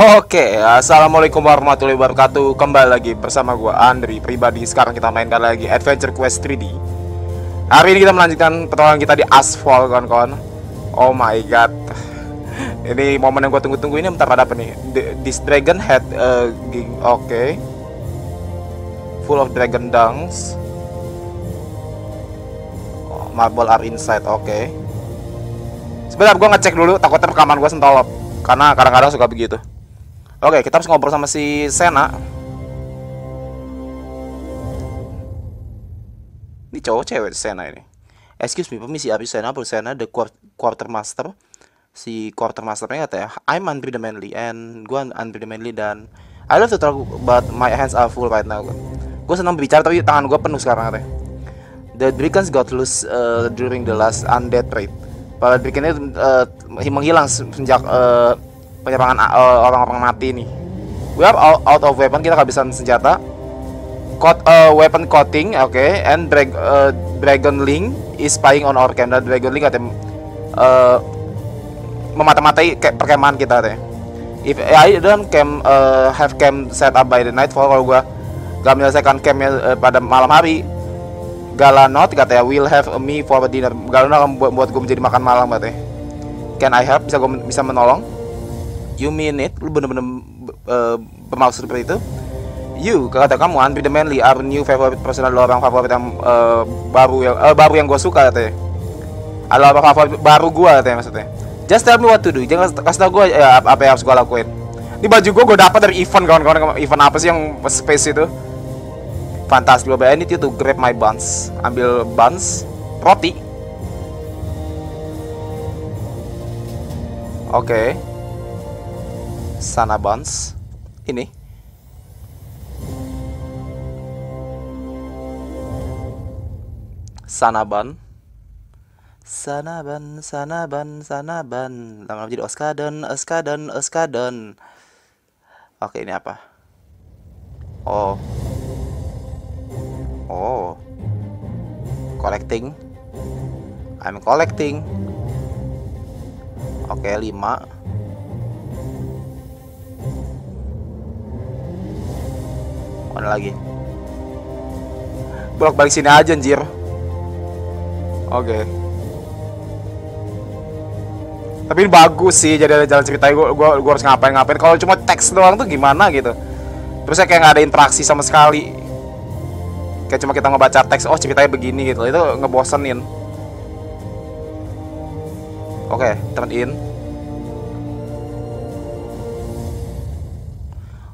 Oke, assalamualaikum warahmatullahi wabarakatuh. Kembali lagi bersama gua Andri pribadi. Sekarang kita mainkan lagi Adventure Quest 3D. Hari ini kita melanjutkan petualangan kita di Ashfall, kawan-kawan. Oh my god, ini momen yang gua tunggu-tunggu ini. Bentar, ada apa nih? This dragon head Oke. Full of dragon dunks. Oh, marble are inside. Oke. Sebentar, gua ngecek dulu. Takutnya rekaman gua sentolop, karena kadang-kadang suka begitu. Oke, kita harus ngobrol sama si Sena. Ini cowok cewek Sena ini. Excuse me, permisi, abis Sena, the quartermaster. Si quartermasternya kata ya, I'm unpredominantly and gue unpredominantly dan I love to talk but my hands are full right now. Gue senang berbicara tapi tangan gue penuh sekarang katanya. The dragons got loose during the last undead raid. Para dragon itu menghilang sejak penyerangan orang-orang mati nih. We are out of weapon, kita kehabisan senjata. Weapon coating, okay. And Dragonling is spying on our camp. Dragonling katanya memata-matai perkemahan kita katanya. If I don't have camp set up by the nightfall, kalau gua gak menyelesaikan campnya pada malam hari, Galanoth katanya will have a me for dinner. Galanoth akan buat gua menjadi makan malam katanya. Can I help? Bisa gua menolong? You mean it? Lu bener-bener bermaksud seperti itu? You, kata kamu, unpredominantly our new favorite person adalah orang favorit yang baru yang gue suka katanya. Adalah orang favorit baru gue katanya maksudnya. Just tell me what to do. Jangan kasih tau gue apa yang harus gue lakuin. Ini baju gue dapat dari event kawan-kawan. Event apa sih yang space itu? Fantastis, gue bayar ini tuh grab my buns. Ambil buns, roti. Oke. Sana buns ini. Sanaban. Lama jadi Oskadon. Oke, ini apa? Oh. Collecting. I'm collecting. Oke, 5. Mana lagi? Bolak-balik sini aja anjir. Oke. Tapi ini bagus sih, jadi ada jalan ceritanya. Gua harus ngapain. Kalau cuma teks doang tuh gimana gitu. Terus saya kayak nggak ada interaksi sama sekali. Kayak cuma kita ngebaca teks, oh ceritanya begini gitu. Itu ngebosenin. Oke, turn in.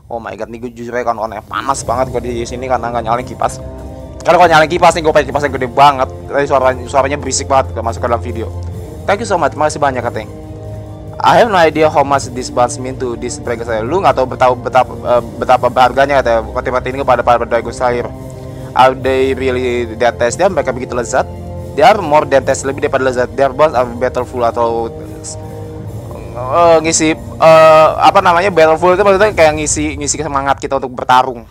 Oh my god, nih gue jujur aja kawan-kawan, panas banget gue di sini karena nggak nyalain kipas. Karena kalau nyalain kipas nih, gue pengen kipasnya gede banget. Tapi suaranya berisik banget kalau masuk ke dalam video. Thank you so much, makasih banyak katanya. I have no idea how much this buns mean to this Dragon Slayer. Lu nggak tahu betapa berharganya katanya. Mati-mati ini kepada para Dragon Slayer. Are they really that tasty? Mereka begitu lezat. They are more than tasty, lebih daripada lezat. Their buns are battleful atau ngisi apa namanya, battleful itu maksudnya kayak ngisi semangat kita untuk bertarung,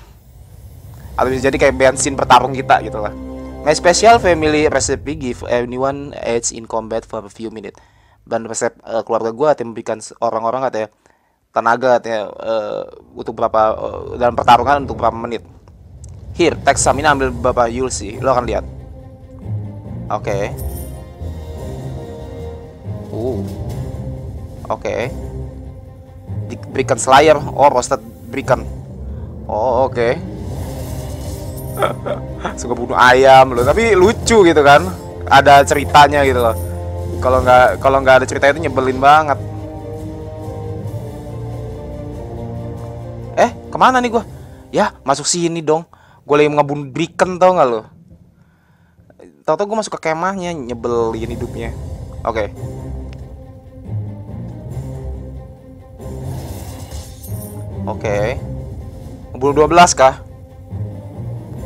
atau bisa jadi kayak bensin bertarung kita gitu lah. My special family recipe give anyone aids in combat for a few minutes. Dan resep keluarga gue katanya memberikan orang-orang katanya tenaga katanya untuk berapa dalam pertarungan untuk berapa menit. Here, take some, ini ambil bapak Yulsi, lo akan lihat. Oke. Oke. Bacon Slayer, oh roasted bacon. Oh, oke. Suka bunuh ayam loh, tapi lucu gitu kan. Ada ceritanya gitu loh. Kalau nggak ada ceritanya itu nyebelin banget. Kemana nih gua? Ya, masuk sini dong. Gua lagi ngebunuh bacon, tau nggak lo? Tau-tau gua masuk ke kemahnya, nyebelin hidupnya. Oke. Oke. Ngebul 12 kah?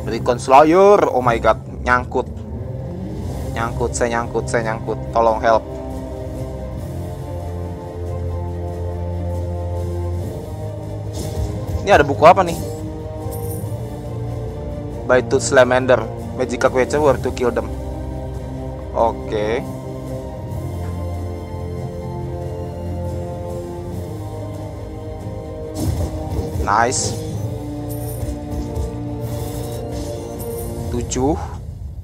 Dragon Slayer. Oh my god, nyangkut. Saya nyangkut. Tolong help. Ini ada buku apa nih? By Tooth Slamander. Magical creature were to kill them. Oke. Nice. 7.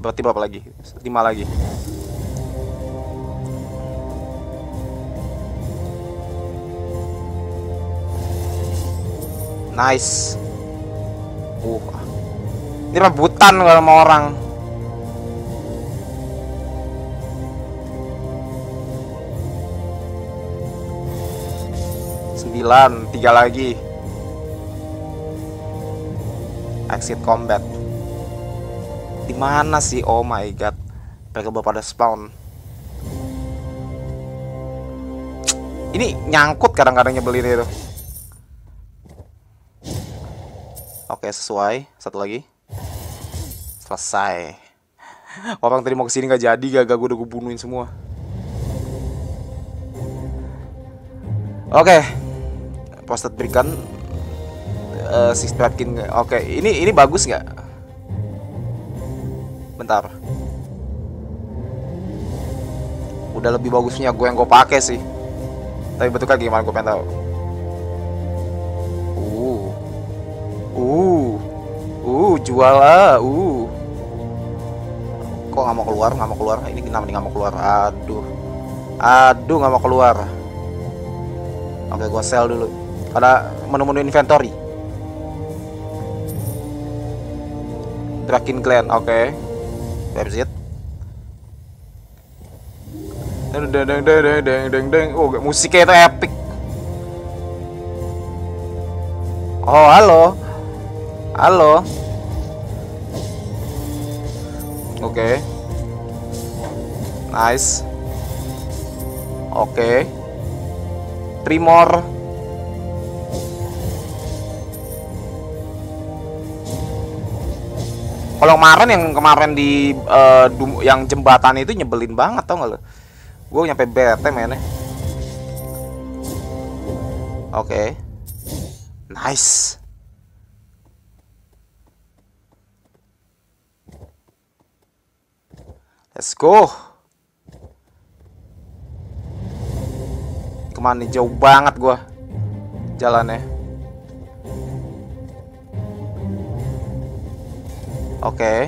Berarti berapa lagi? 5 lagi. Nice. Ini rebutan kalau sama orang. Tiga lagi. Exit combat. Di mana sih? Oh my god. Mereka baru pada spawn. Ini nyangkut kadang-kadang nyebelin itu. Oke, sesuai. Satu lagi. Selesai. Orang tadi mau kesini gak jadi, gak gue udah gue bunuhin semua. Oke. Posted berikan six tracking. Oke, ini bagus nggak? Bentar. Udah lebih bagusnya gue yang gue pakai sih. Tapi bentuknya gimana gue pengen tahu. Jual lah. Kok nggak mau keluar? Nggak mau keluar. Ini kenapa nggak mau keluar? Aduh nggak mau keluar. Oke, gue sell dulu. Ada menu-menu inventory. Dragon Clan, oke. Okay. That's it. Oh, musiknya itu epic. Oh, halo. Halo. Oke. Okay. Nice. Oke. Okay. Primor. Kalau kemarin yang di yang jembatan itu nyebelin banget, tau gak lo? Gue nyampe bete mainnya. Oke. Okay. Nice. Let's go. Kemana jauh banget gue jalannya. Oke. Okay.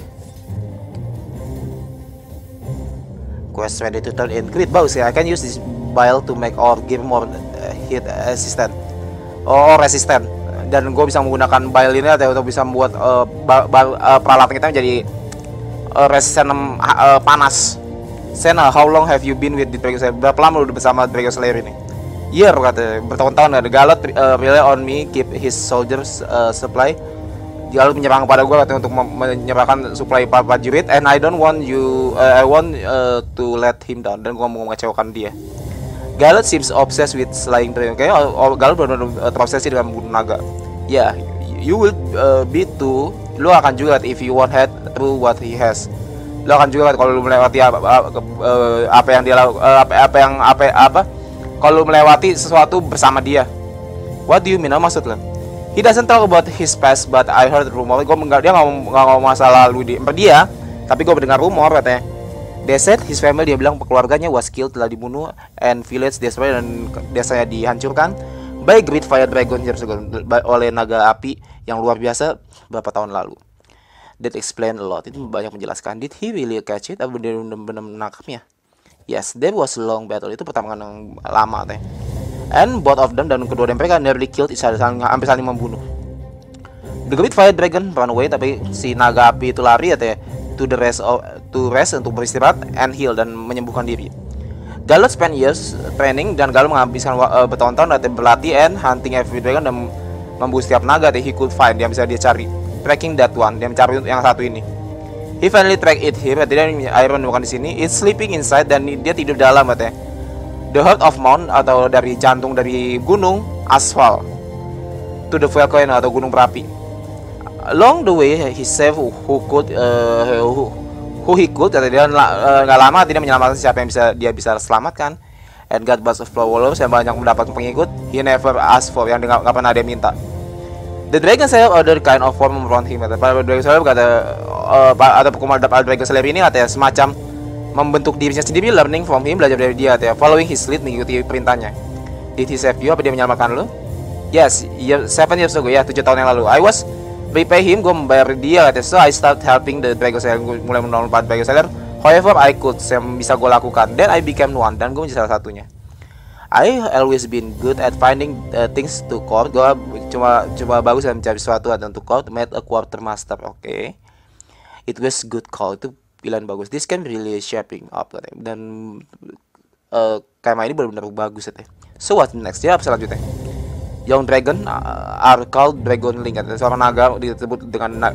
Quest ready to turn in. Great boss. I can use this bile to make our gear more hit resistant. Oh, resistant. Dan gue bisa menggunakan bile ini atau bisa membuat peralatan kita menjadi resisten panas. Sena, how long have you been with the Dragon Slayer? Berapa lama udah bersama Dragon Slayer ini? Year katanya. Bertahun-tahun ada. Galanoth rely on me keep his soldiers supply. Dia lalu menyerang kepada gue katanya untuk menyerahkan supply prajurit. And I don't want you, I want to let him down. Dan gue mau mengecewakan dia. Galot seems obsessed with slaying dragon. Kayaknya Galot benar-benar terobsesi dengan membunuh naga. Ya, yeah, you will be too. Lo akan juga if you want head through what he has. Lo akan juga kalau lo melewati apa yang dia lakukan, apa kalau melewati sesuatu bersama dia. What do you mean? Maksud lo? He doesn't talk about his past, but I heard rumor. Dia nggak ngomong masa lalu dia, tapi gue mendengar rumor katanya. They said his family, dia bilang keluarganya was killed, telah dibunuh, and village destroyed, dan desanya dihancurkan by great fire dragon oleh naga api yang luar biasa beberapa tahun lalu. That explain a lot. Itu banyak menjelaskan. Did he really catch it? Apa dia benar-benar menangkapnya? Yes, there was a long battle. Itu pertarungan yang lama teh. And both of them, dan kedua mereka nearly killed each other, hampir saling membunuh. The great fire dragon run away, tapi si naga api itu lari ya, to rest untuk beristirahat and heal dan menyembuhkan diri. Galot spend years training, dan Galot menghabiskan bertahun-tahun berlatih and hunting every dragon, dan memburu setiap naga he could find, yang bisa dia cari. Tracking that one, dia mencari yang satu ini. He finally track it here, jadi air menemukan di sini. It's sleeping inside, dan dia tidur dalam katanya. The heart of mount atau dari jantung dari gunung Ashfall to the volcano atau gunung berapi. Along the way he saved who he could. Dia nggak lama tidak menyelamatkan siapa yang bisa dia bisa selamatkan. And got bunch of followers yang banyak mendapat pengikut. He never asked for, yang nggak pernah dia minta. The dragon slayer other kind of form around him. Pada dragon slayer kata atau pekumar dragon slayer ini katanya semacam membentuk dirinya sendiri, learning from him, belajar dari dia, following his lead, mengikuti perintahnya. Did he save you? Apa dia menyelamatkan lo? Yes, 7 years ago, ya, 7 tahun yang lalu. I was repay him, gue membayar dia, so I start helping the Dragon Slayer, gue mulai menolong para Dragon Slayer. However, I could, yang bisa gue lakukan. Then I became one, dan gue menjadi salah satunya. I always been good at finding things to court. Gue cuma bagus dalam mencari sesuatu untuk court. Made a quartermaster, okay. It was good call, itu pilihan bagus. This can really shaping up, dan KMA ini benar-benar bagus, katanya. So what next? Ya, apa selanjutnya? Young Dragon are called Dragonling, katanya. Seorang naga disebut dengan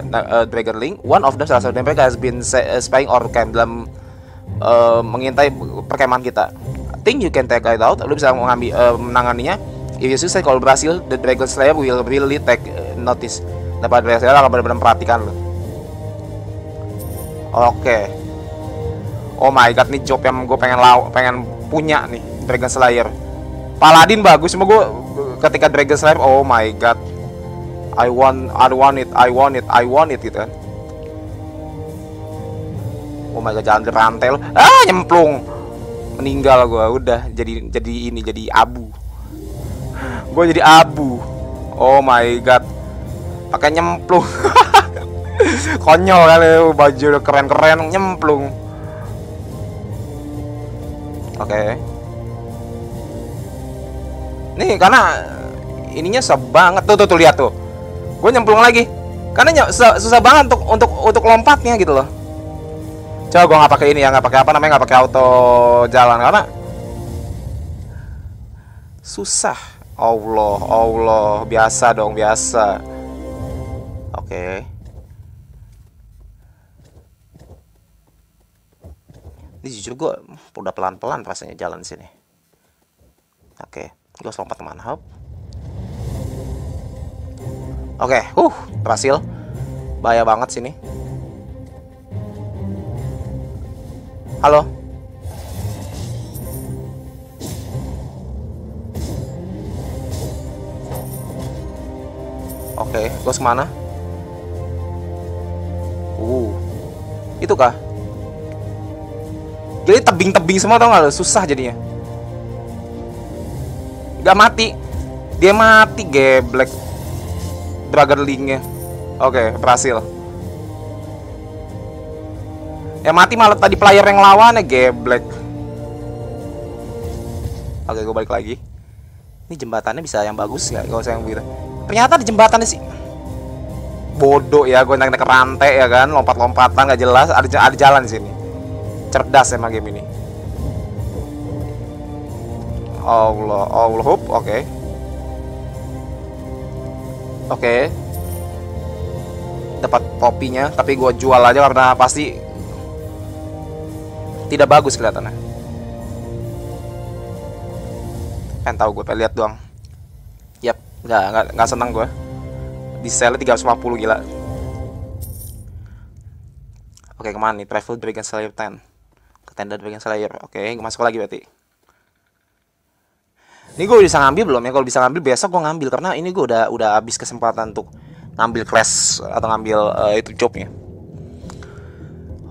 Dragonling. One of them, salah satu dari mereka, has been spying or camp, dalam mengintai perkemahan kita. Think you can take it out. Lu bisa mengambil menanganinya. If you succeed, kalau berhasil, the Dragon Slayer will really take notice. Dapat Dragon Slayer akan benar-benar memperhatikan lo. Oke. Oh my god, nih job yang gue pengen punya nih, Dragon Slayer. Paladin bagus, cuma gue ketika Dragon Slayer, oh my god. I want it gitu kan. Oh my god, jangan rantai lo. Ah, nyemplung. Meninggal gue, udah jadi abu. Gue jadi abu. Oh my god, pakai nyemplung. Konyol kan, baju udah keren-keren nyemplung. Oke. Nih karena ininya susah banget, tuh lihat tuh. Gue nyemplung lagi. Karena susah banget untuk lompatnya gitu loh. Coba gue nggak pakai ini ya, nggak pakai apa namanya, nggak pakai auto jalan karena susah. Allah, biasa dong, biasa. Oke. Ini jujur gue udah pelan-pelan rasanya jalan sini. Oke, gue harus lompat kemana? Hop. Oke, berhasil. Bahaya banget sini. Halo. Oke, gue kemana? Itu kah? Jadi tebing-tebing semua, tau gak? Susah jadinya. Gak mati. Dia mati, geblek Dragonling-nya. Oke, berhasil. Ya mati malah tadi player yang lawannya, geblek. Oke, gue balik lagi. Ini jembatannya bisa yang bagus nggak? Gak usah yang biru. Ternyata di jembatannya sih bodoh ya, gue naik-naik rantai ya kan, lompat-lompatan nggak jelas. Ada jalan sini. Cerdas emang game ini. Allah, oke. Oke. Dapat topinya, tapi gue jual aja karena pasti tidak bagus kelihatannya. Pengen tahu gue, pengen lihat doang. Yap, nggak senang gue. Di sale 350, gila. Oke, kemana nih? Travel Dragon Slayer 10. Ke tenda Dragon Slayer. Oke, gue masuk lagi berarti. Ini gue bisa ngambil belum ya? Kalau bisa ngambil besok gue ngambil, karena ini gue udah habis kesempatan untuk ngambil class atau ngambil itu jobnya.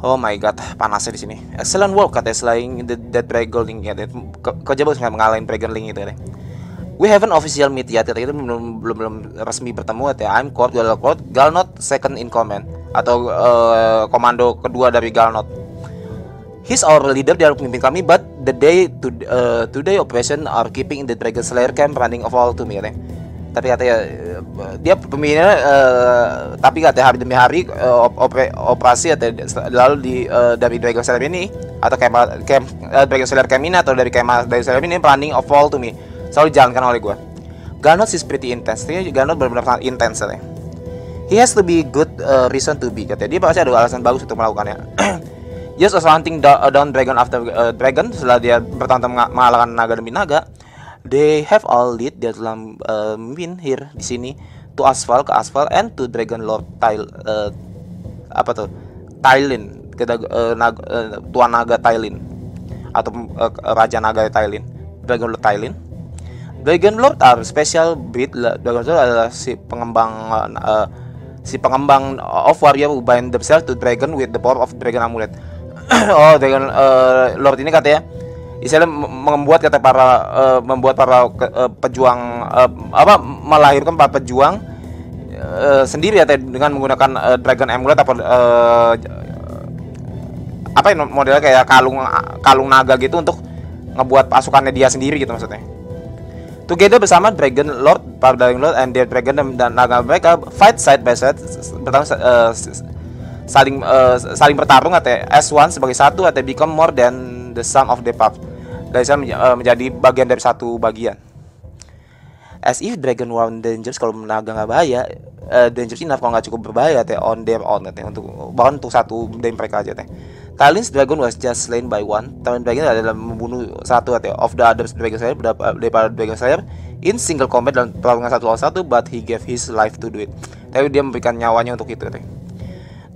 Oh my god, panasnya di sini. Excellent work, katanya, selain the Dragonling ya. Kerja bagus nggak mengalahin Dragonling itu deh. We have an official meet ya, itu belum resmi bertemu ya. I'm Court, Galanoth second in command, atau komando kedua dari Galanoth. He's our leader, dia pemimpin kami. But the day today operation are keeping the Dragon Slayer camp running of all to me ya. Tapi katanya dia pemimpinnya, tapi katanya hari demi hari operasi atau lalu di dari Dragon Slayer ini atau Dragon Slayer camp ini atau dari kemah Dragon Slayer ini running of all to me, selalu dijalankan oleh gue. Galanoth is pretty intense, dia Galanoth benar-benar sangat intense katanya. He has to be good reason to be, katanya dia pasti ada alasan bagus untuk melakukannya. Just as hunting down dragon after dragon, setelah dia bertantang mengalahkan naga demi naga. They have all lead, dia telah win here di sini to Ashfall, ke Ashfall, and to Dragon Lord Tylin, ke tuan naga Tylin atau raja naga Tylin, Dragon Lord Tylin. Dragon Lord are special breed. Dragon Lord adalah si pengembang of warrior who bind themselves to dragon with the power of dragon amulet. Dragon Lord ini katanya istilahnya membuat kata para pejuang melahirkan para pejuang sendiri ya, dengan menggunakan dragon amulet atau apa ya, modelnya kayak kalung naga gitu untuk ngebuat pasukannya dia sendiri gitu maksudnya. Together bersama Dragon Lord, para Dragon Lord and their Dragon dan naga mereka fight side by side, pertama saling bertarung atau S1 sebagai satu atau become more than the sum of the parts. Dari sana menjadi bagian dari satu bagian. As if Dragon Warn Dangers, kalau naga nggak bahaya, Dangers enough kalau nggak cukup berbahaya teh, on their own teh, untuk bahkan untuk satu dari mereka aja teh. Tylin's dragon was just slain by one. Tylin dragon adalah membunuh satu teh of the other dragon slayer, daripada dragon slayer in single combat dalam pertarungan satu lawan satu, but he gave his life to do it. Tapi dia memberikan nyawanya untuk itu teh.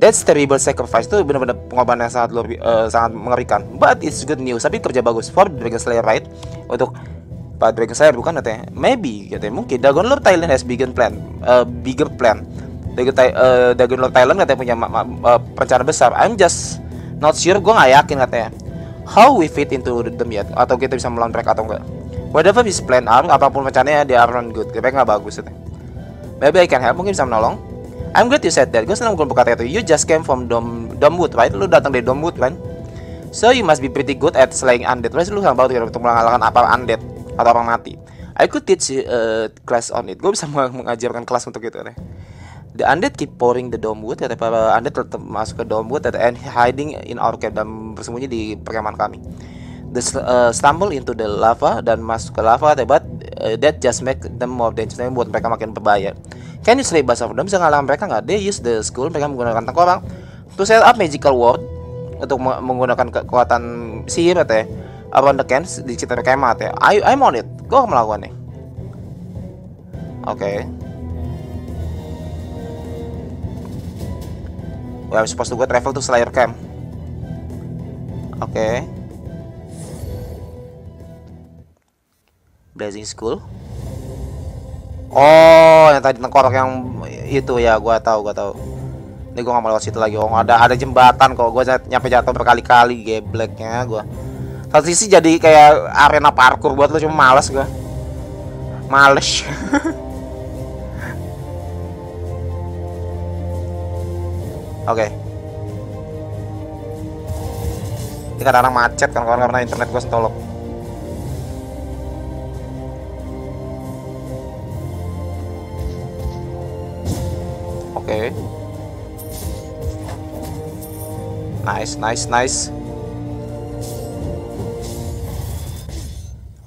That's terrible sacrifice, itu benar-benar pengorbanan yang sangat sangat mengerikan. But it's good news, tapi kerja bagus for Dragon Slayer, right? Untuk Pak Dragon Slayer bukan katanya. Maybe katanya mungkin Dragon Lord Thailand has bigger plan. Dragon Lord Thailand katanya punya rencana besar. I'm just not sure, gue nggak yakin katanya. How we fit into them yet? Atau kita bisa melawan mereka atau enggak? Whatever his plan are, apapun rencananya they are not good. Kayaknya nggak bagus katanya. Maybe I can help, mungkin bisa menolong. I'm glad you said that. Gue senang kalau kata itu. You just came from Domwood, right? Lu datang dari Domwood, kan? So you must be pretty good at slaying undead. Terus lu sangat bagus untuk mengalahkan apa undead atau orang mati. I could teach class on it. Gue bisa mengajarkan kelas untuk itu. The undead keep pouring the Domwood. Kata para undead tetap masuk ke Domwood and hiding in our camp, dan bersembunyi di perkemahan kami. They stumble into the lava, dan masuk ke lava. But that just make them more dangerous. Buat mereka makin berbahaya. Can you slay both of them? Bisa ngalahkan mereka nggak? They use the school, mereka menggunakan tengkorak to set up magical ward untuk menggunakan kekuatan sihir katanya. Around the camps di sekitar kemah katanya. I'm on it. Gue akan melakukannya. Oke. Okay. Well, I'm supposed to go travel to Slayer camp. Oke. Okay. Blazing school. Oh, yang tadi tengkorak yang itu ya, gua tahu. Ini gua nggak mau lewat situ lagi. Oh, ada jembatan kok. Gua nyampe jatuh berkali-kali, gebleknya gua. Satu sisi jadi kayak arena parkour buat lo, cuma males gua. Males. Oke. Ini kadang-kadang macet kan kawan karena internet gua sentolok. Oke. Okay. Nice.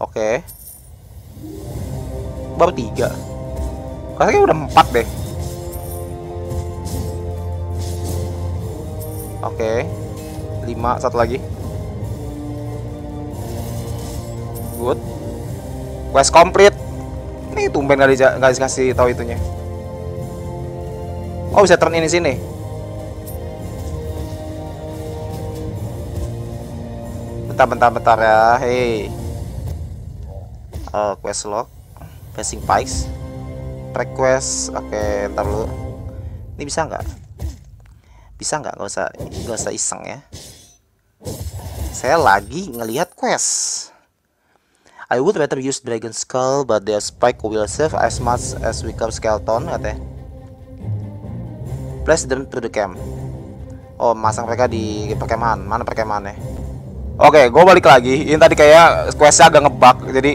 Oke. Okay. Baru 3. Kayaknya udah 4 deh. Oke. Okay. 5, satu lagi. Good. Quest complete. Nih tumben enggak dikasih tahu itunya. Oh, bisa turn ini sini. Bentar ya. Hey. Quest log. Facing pikes. Request. Oke, okay, bentar dulu. Ini bisa nggak? Bisa nggak? Gak usah iseng ya. Saya lagi ngelihat quest. I would rather use dragon skull, but their spike will serve as much as we can skeleton katanya. Place them to the camp. Oh, masang mereka di perkemahan. Mana perkemahannya? Oke, gue balik lagi. Ini tadi kayak questnya agak ngebug. Jadi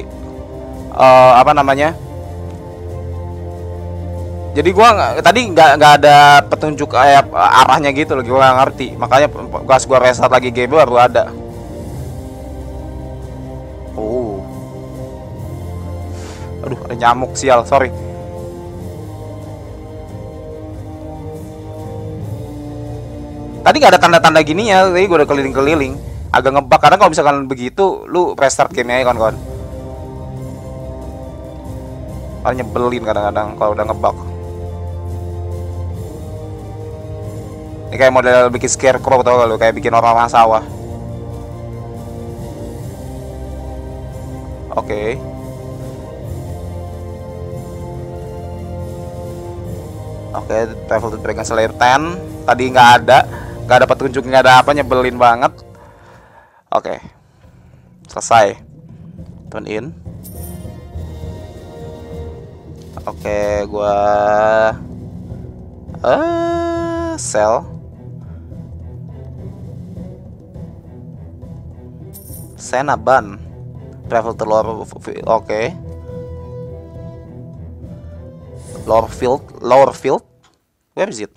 apa namanya? Jadi gua tadi nggak ada petunjuk kayak arahnya gitu loh. Gue nggak ngerti. Makanya gue restart lagi game baru ada. Oh. Aduh, ada nyamuk sial. Sorry. Tadi gak ada tanda-tanda gini ya, tadi gue udah keliling-keliling. Agak ngebug, karena kalau misalkan begitu, lu restart gamenya ya kawan-kawan. Paling nyebelin kadang-kadang kalau udah ngebug. Ini kayak model bikin scarecrow tau gak lu, kayak bikin orang-orang sawah. Oke. Oke, travel to Dragon Slayer 10. Tadi gak ada petunjuk, nggak ada apa, nyebelin banget. Oke. Selesai. Tune in. Oke, gua sell. Sena ban. Travel to lower. Oke. Lower field, lower field. Where is it?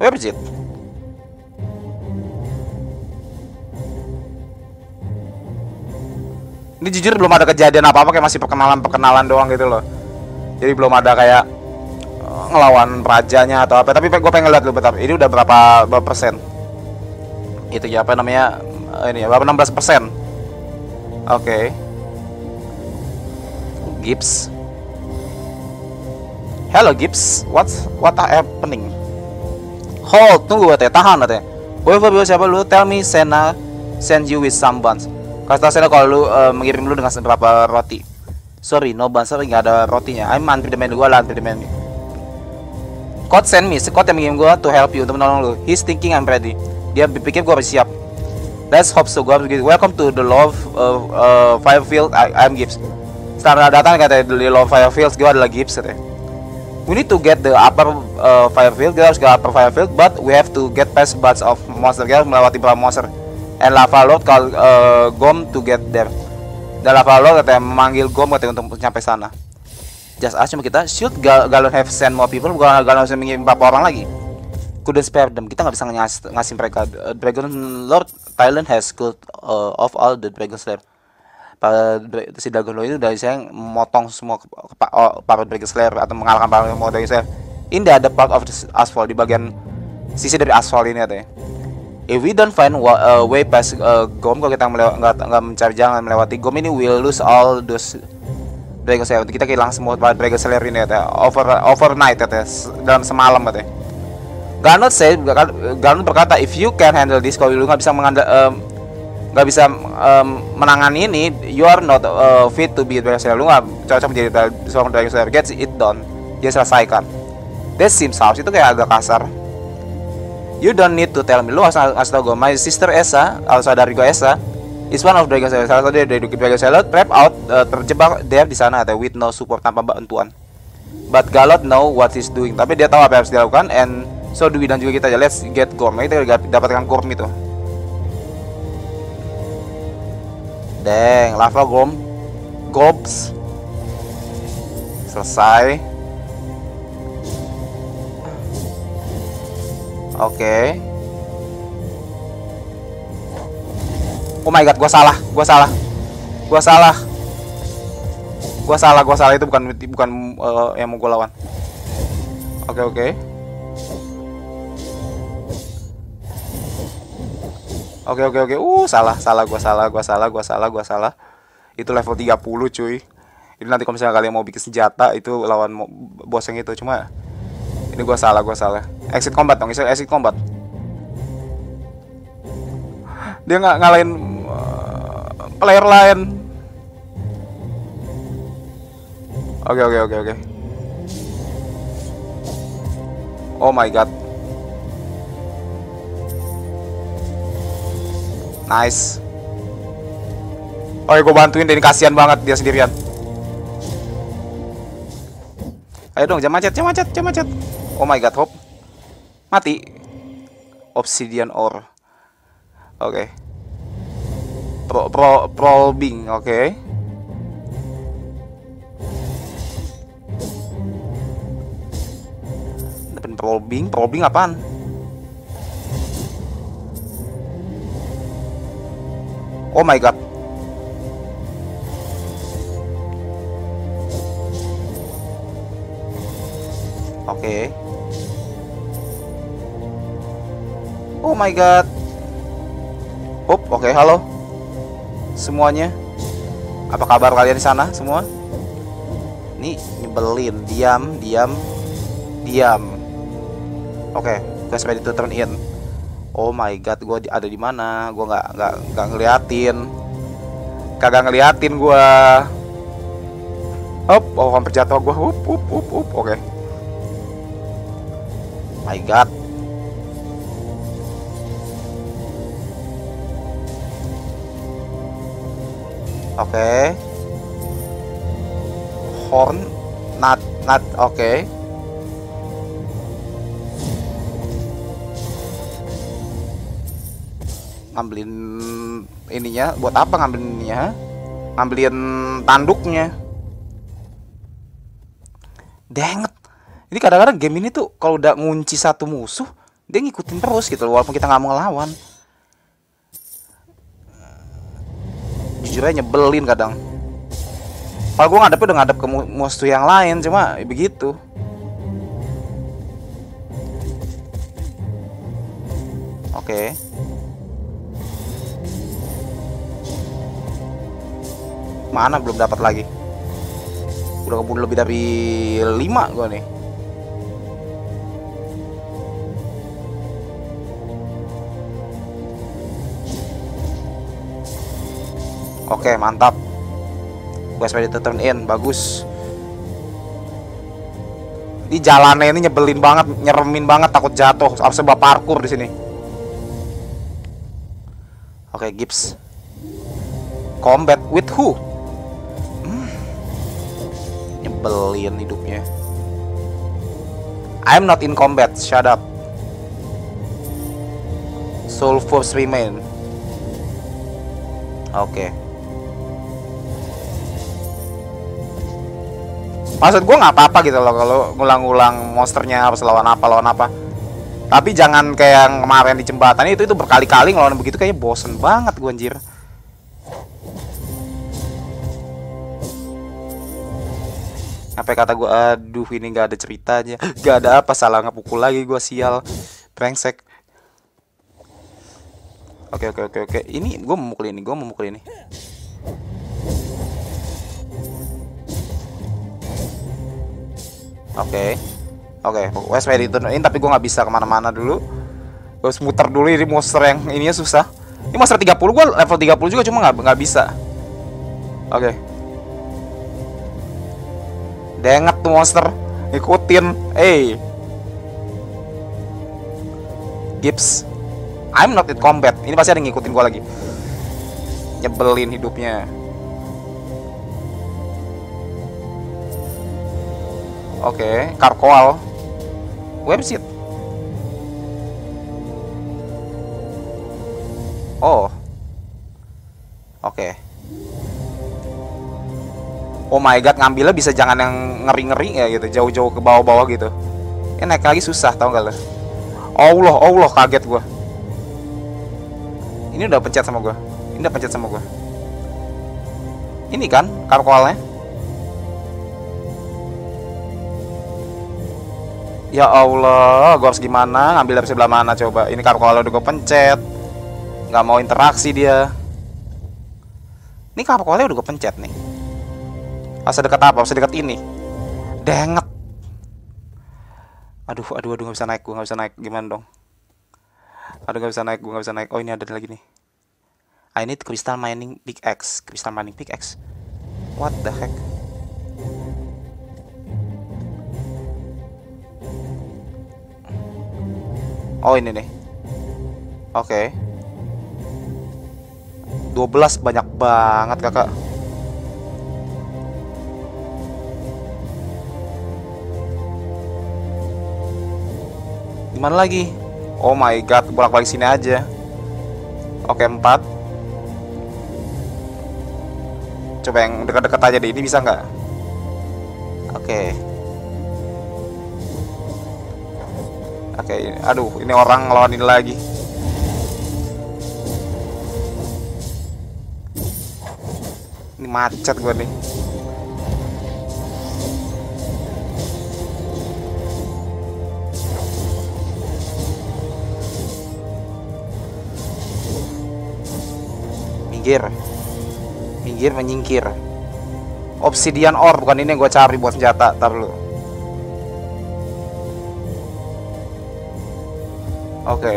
Where is it? Ini jujur belum ada kejadian apa-apa, kayak masih perkenalan-perkenalan doang gitu loh. Jadi belum ada kayak ngelawan rajanya atau apa. Tapi gue pengen lihat dulu bentar. Ini udah berapa persen? Itu ya apa namanya? Ini berapa, 16%. Oke. Gibbs. Hello Gibbs. What happening? Hold, tunggu katanya, tahan katanya. Whoever siapa lu, tell me Sena send you with some buns. Kasih tau Sena kalau lu mengirim lu dengan beberapa roti. Sorry, no buns, sorry gak ada rotinya. I'm antri the menu, gue lah antri the menu. Code send me, Code yang mengirim gue to help you, untuk menolong lu. He's thinking I'm ready. Dia pikir gue harus siap. Let's hope so, gue harus gitu. Welcome to the love firefield, I'm Gibbs. Setelah datang katanya di love firefield, gue adalah Gibbs katanya. We need to get the upper firefield. Kita harus ke upper firefield, but we have to get past batch of monster. Kita harus melewati beberapa monster and lava lord call Gom to get there. Dan lava lord katanya memanggil Gom katanya untuk nyampe sana. Just ask, cuma kita shoot Galon have sent more people. Bukan Galon harus mengirim beberapa orang lagi. Couldn't spare them. Kita nggak bisa ngasih mereka. Dragon Lord Tylin has killed of all the Dragon Slayer. Si Dragon Lord itu dari saya yang memotong semua para Dragon Slayer atau mengalahkan para Dragon Slayer. Ini ada part of the Ashfall, di bagian sisi dari Ashfall ini katanya. If we don't find way past Gom, kalau kita nggak mencari jalan melewati Gom ini, we'll lose all those Dragon Slayer. Kita kehilangan semua para Dragon Slayer ini katanya. Overnight katanya, dalam semalam katanya. Galanoth berkata, if you can handle this, kalau lu nggak bisa menangani ini, you are not fit to be Dragon Slayer. Lu gak cocok menjadi seorang Dragon Slayer. Get it done. Dia selesaikan. That seems harsh. Itu kayak agak kasar. You don't need to tell me. Lu harus ngasih tau gue. My sister Esa, atau saudari gue Esa, is one of Dragon Slayer. Salah satu dia dari Dragon Slayer. Trapped out, terjebak there di sana, atau with no support, tanpa bantuan. But Galot know what he's doing. Tapi dia tahu apa yang harus dilakukan. And so do we, dan juga kita aja. Let's get Gorm. Kita dapatkan Gorm itu. Deng, lava Gom, Gobs, selesai. Oke. Oh my god, gua salah, itu bukan yang mau gua lawan. Oke. Oke. Salah. Itu level 30 cuy. Ini nanti kalau misalnya kalian mau bikin senjata itu lawan bos yang itu, cuma ini gua salah. Exit combat dong, exit combat. Dia nggak ngalahin player lain. Oke. Oh my god. Nice. Oke, gue bantuin deh, ini kasihan banget dia sendirian. Ayo dong, jam macet. Oh my god, hop. Mati. Obsidian ore. Oke. Probing, oke. Probing apaan? Oh my god. Oke. Oh my god. Oke, halo semuanya. Apa kabar kalian di sana semua? Nih, nyebelin. Diam. Oke, guys, ready to turn in. Oh my god, gue ada di mana? Gue nggak ngeliatin, gue. Hop, hampir jatuh gue. Oke. My god. Oke. Horn, nut, oke. Ngambilin ininya, buat apa ngambilinnya? Ngambilin tanduknya. Denget. Ini kadang-kadang game ini tuh kalau udah ngunci satu musuh, dia ngikutin terus gitu loh, walaupun kita nggak mau ngelawan. Jujur aja nyebelin kadang. Kalau gue ngadepnya udah ngadep ke musuh yang lain, cuma ya begitu. Oke. Mana belum dapat lagi. Udah keburu lebih dari 5 gue nih. Oke, mantap. Gue sampai turn in, bagus. Ini jalannya ini nyebelin banget, nyeremin banget, takut jatuh. Sebab parkur di sini. Oke, Gibbs. Combat with who? Nyebelin hidupnya. I'm not in combat, shut up. Soul force remain. Oke. Maksud gue nggak apa-apa gitu loh kalau ngulang-ngulang monsternya harus lawan apa. Tapi jangan kayak yang kemarin di jembatan itu berkali-kali ngelawan begitu, kayaknya bosen banget gue anjir. Sampai kata gue, aduh ini nggak ada ceritanya, nggak ada apa, salah ngepukul lagi gue, sial, brengsek. Oke. Ini gue memukul ini, Oke. Pokoknya saya diturunin, tapi gue nggak bisa kemana-mana dulu. Gue harus muter dulu, ini monster yang ininya susah. Ini monster 30, gue level 30 juga, cuma nggak bisa. Oke. Denget tuh monster, ikutin. Gibbs. I'm not in combat. Ini pasti ada yang ngikutin gua lagi. Nyebelin hidupnya. Oke, Karkoal. Website. Oh. Oke. Oh my god, ngambilnya bisa jangan yang ngeri-ngeri ya gitu, jauh-jauh ke bawah-bawah gitu. Ini naik lagi susah, tau gak lo? Allah, kaget gua. Ini udah pencet sama gue. Ini kan karkoalnya. Ya Allah, gue harus gimana? Ngambil dari sebelah mana coba? Ini karkoalnya udah gue pencet. Nggak mau interaksi dia. Ini karkoalnya udah gue pencet nih. Harus dekat apa? Harus dekat ini. Denget. Aduh, nggak bisa naik. Gimana dong? Aduh nggak bisa naik. Oh ini ada lagi nih. I need crystal mining pickaxe. What the heck? Oh ini nih. Oke. 12 banyak banget kakak. Gimana lagi? Oh my god, bolak-balik sini aja. Oke, 4. Coba yang dekat-dekat aja deh, ini bisa nggak? Oke. Aduh, ini orang ngelawan ini lagi. Ini macet gue nih. Minggir, menyingkir. Obsidian ore, bukan ini yang gue cari buat senjata. Tar dulu. Oke.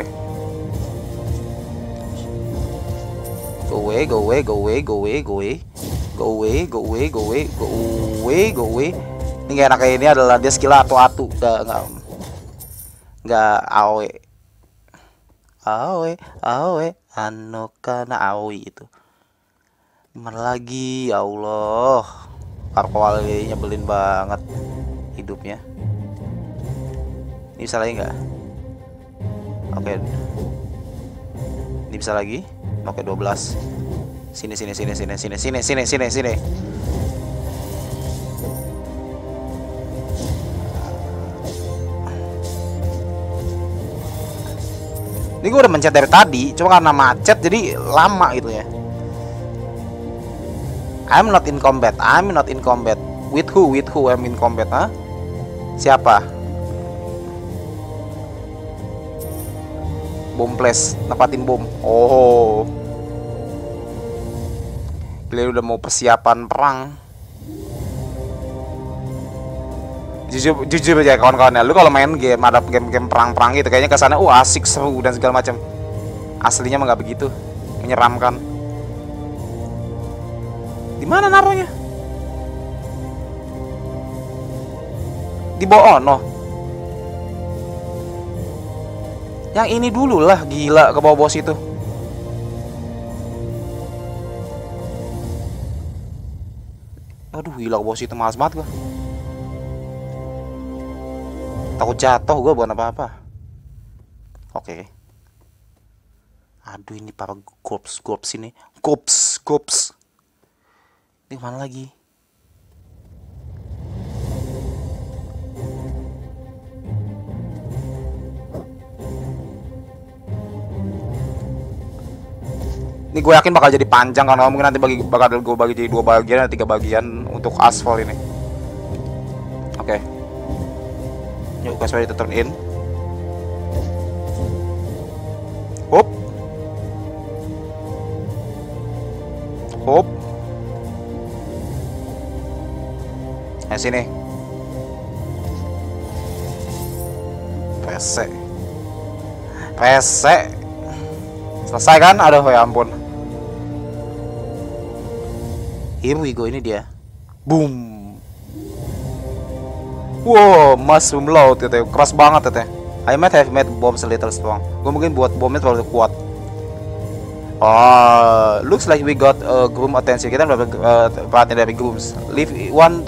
Go away. Ini gak enak, kayak ini adalah dia skill atau atu. Gak awe ano kana awi itu. Mana lagi, ya Allah. Parkoal nyebelin banget hidupnya. Ini bisa lagi nggak? Oke. Ini bisa lagi? Oke, 12. Sini. Ini gue udah mencet dari tadi, cuma karena macet jadi lama gitu ya. I'm not in combat. With who I'm in combat, ha? Siapa? Bom place, nepatin bom. Oh. Kalian udah mau persiapan perang. Jujur aja kawan-kawan ya, lu kalau main game ada game-game perang-perang gitu kayaknya kesannya asik, seru dan segala macam. Aslinya mah nggak begitu, menyeramkan. Di mana naruhnya? Di bawah, noh. Yang ini dulu lah, gila ke bawah bos itu. Aduh, gila ke bawah itu, malas banget gua. Takut jatuh gue, bukan apa-apa. Oke. Aduh, ini para gops ini. Gops. Ini mana lagi? Ini gue yakin bakal jadi panjang karena mungkin nanti bakal gue bagi jadi 2 bagian atau 3 bagian untuk Ashfall ini. Oke. Yuk, guys, ready to turn in. Hop. Nah, sini. PC. Selesai kan? Aduh, ya ampun. Here we go, ini dia. Boom. Wow, mushroom load gitu, keras banget gitu. I might have made bombs a little strong. Gue mungkin buat bomnya terlalu kuat. Oh, looks like we got groom attention. Kita berapa perhatian dari grooms. Leave this one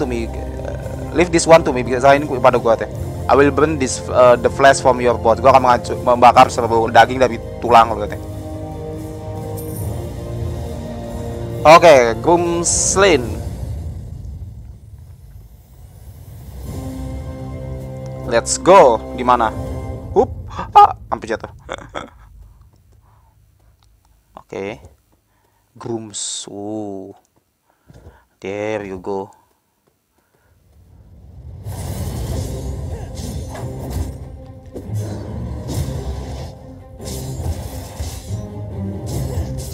to me. Serahin pada gue teh. I will burn this the flesh from your body. Gue akan membakar seluruh daging dari tulang lo teh. Oke, groom slain. Let's go. Di mana? Hup. Ah, hampir jatuh. Oke. Grooms. There you go.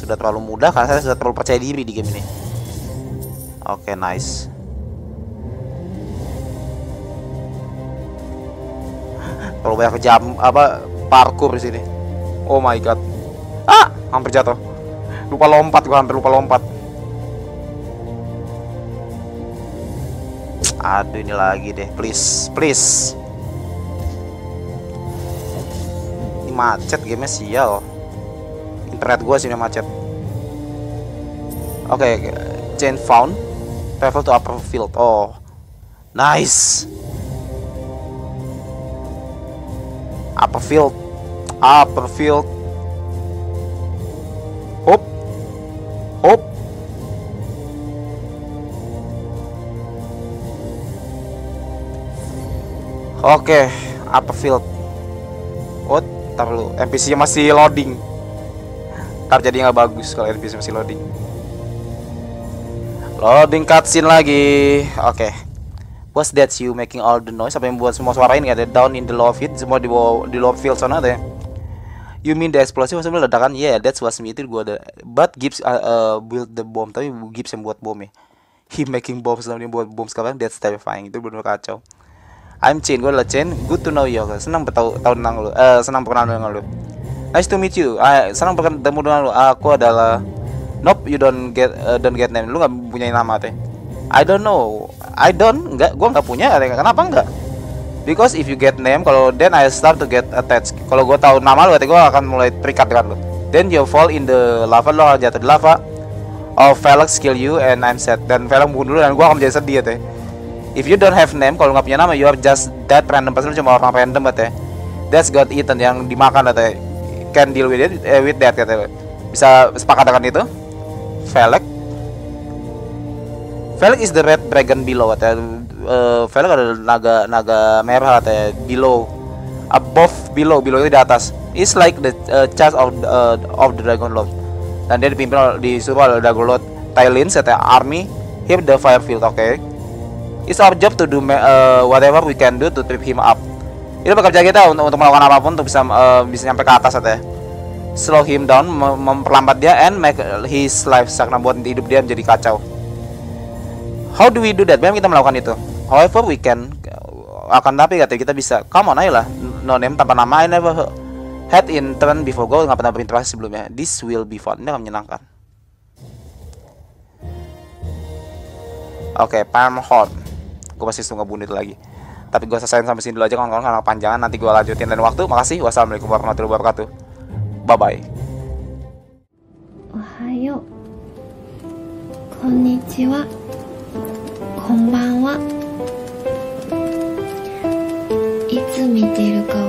Sudah terlalu mudah karena saya sudah terlalu percaya diri di game ini. Oke, nice. Kalau banyak jam apa parkour di sini. Oh my god. Ah, hampir jatuh. Hampir lupa lompat. Aduh, ini lagi deh. Please. Ini macet game-nya sial. Internet gua sini macet. Oke, chain found. Travel to upper field. Oh. Nice. Upper field. Hop. Oke, upper field. Oh, ntar dulu, NPC-nya masih loading. Ntar jadi nggak bagus kalau NPC masih loading. Loading cutscene lagi. Oke. What's that you making all the noise? Apa yang buat semua suara ini? Ada down in the low field, semua di low field sana ada. You mean the explosion? Maksudnya ledakan? Yeah, that's what's me. Itu gue ada. But Gibbs build the bomb. Tapi Gibbs yang buat bomnya. He making bombs. Selama dia buat bom sekarang. That's terrifying. Itu benar kacau. I'm Chain. Gue adalah Chain. Good to know you. Senang berkenalan dengan lu. Nice to meet you. Senang bertemu dengan lu. Aku adalah. Nope, you don't get name. Lu nggak punya nama teh. I don't know. Gua nggak punya. Kenapa enggak? Because if you get name, kalau then I start to get attached. Kalau gua tahu nama lu, berarti gua akan mulai terikat dengan lu. Then you fall in the lava, lo jatuh di lava. Oh, Felix kill you and I'm sad. Dan Felix bunuh dulu dan gua akan menjadi sedih ya. If you don't have name, kalau nggak punya nama, you are just that random person, cuma orang random ya. That's got eaten, yang dimakan ya. Can deal with it, with that ya. Bisa sepakat dengan itu. Felix. Felix is the red dragon below ya. Felix ada naga merah ya. Below, above, below itu di atas. It's like the charge of the dragon lord. Dan dia dipimpin disuruh oleh Dragonlord Tylin serta army him the firefield. Oke. It's our job to do whatever we can do to trip him up. Itu pekerjaan kita untuk melakukan apapun untuk bisa nyampe ke atas ya. Slow him down, memperlambat dia, and make his life suck, membuat hidup dia menjadi kacau. How do we do that? Memang kita melakukan itu. However we can, akan tapi kata kita bisa. Come on, ayolah. No name, tanpa nama. I never head in turn before go, nggak pernah berinteraksi sebelumnya. This will be fun. Ini akan menyenangkan. Oke, Palm Horn. Gue masih suka bunuh itu lagi. Tapi gue selesaiin sampai sini dulu aja kawan-kawan, karena panjangan. Nanti gue lanjutin lain waktu. Makasih. Wassalamualaikum warahmatullahi wabarakatuh. Bye-bye. Ohayo. Konnichiwa. Konbanwa. Itsu miteru ka